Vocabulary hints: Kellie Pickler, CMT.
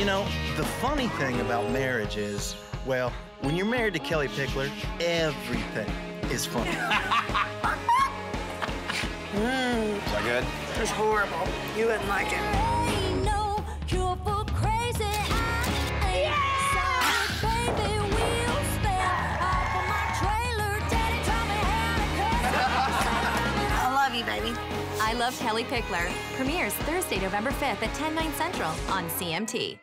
You know, the funny thing about marriage is, well, when you're married to Kellie Pickler, everything is funny. Is that good? It's horrible. You wouldn't like it. I love you, baby. I Love Kellie Pickler premieres Thursday, November 5th at 10/9 Central on CMT.